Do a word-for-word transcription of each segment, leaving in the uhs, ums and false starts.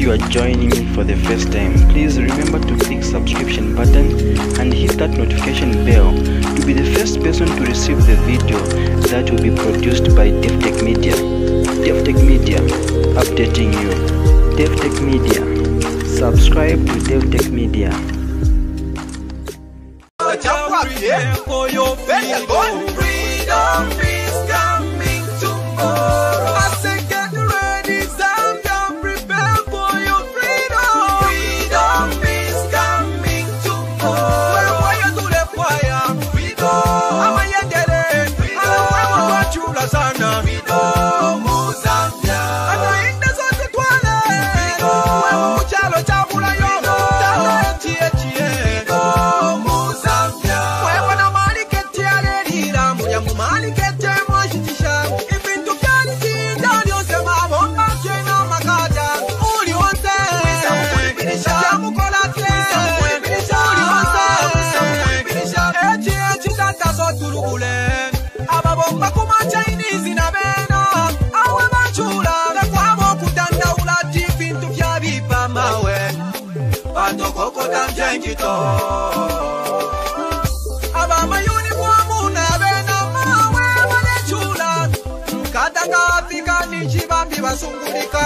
you are joining me for the first time, please remember to click subscription button and hit that notification bell to be the first person to receive the video that will be produced by DevTech Media. DevTech Media, updating you. DevTech Media, subscribe to DevTech Media.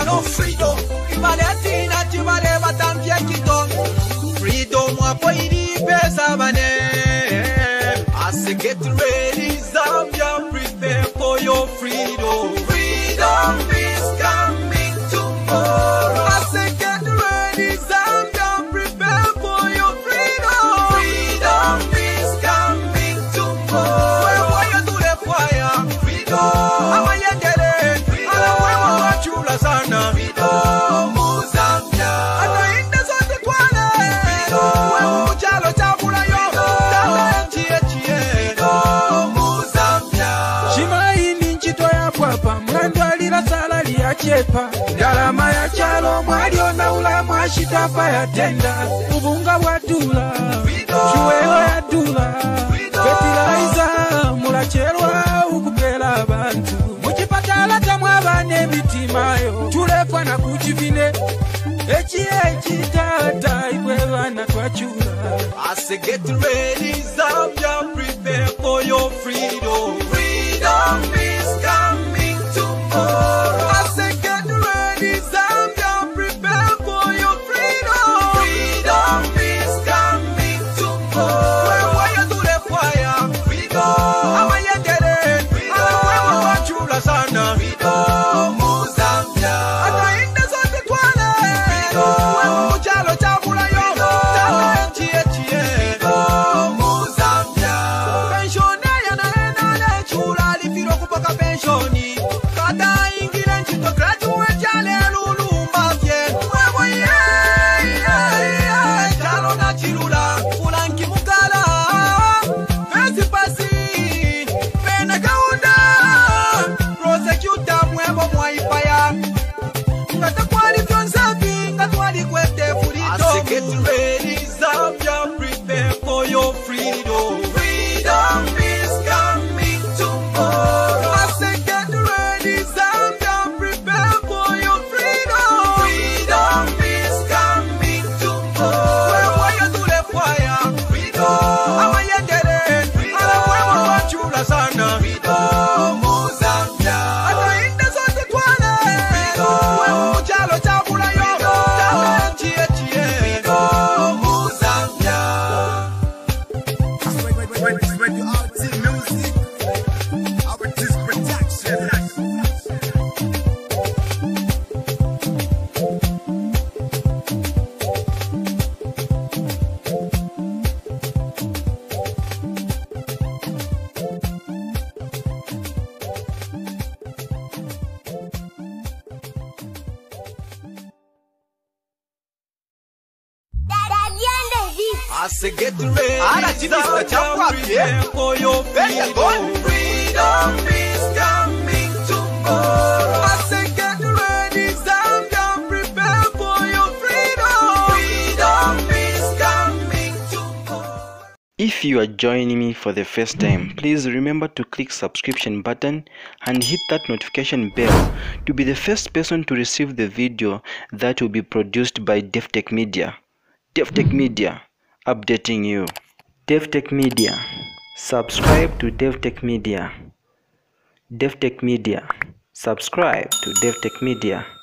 No freedom, Palatina, Timare, Madame Yakito, freedom, Wapoidi, Pesabane. As you get ready, Zambia, prepare for your freedom. Freedom is coming tomorrow. As you get ready, Zambia, prepare for your freedom. Freedom is coming tomorrow. Why do the fire? Freedom. Galama ya chalo mwalio na ulama shitapa ya tenda ubunga wa dula chuweo ya dula ketila iza mulacherwa ukupela bantu mujipatala tamwabane mitimayo chulefa na kujivine echi echi tata ikwewa na kwa chula. As you get ready, Zambia, prepare for your freedom. Freedom is coming tomorrow. If you are joining me for the first time, please remember to click subscription button and hit that notification bell to be the first person to receive the video that will be produced by DevTech Media. DevTech Media, updating you. DevTech Media, subscribe to DevTech Media. DevTech Media, subscribe to DevTech Media.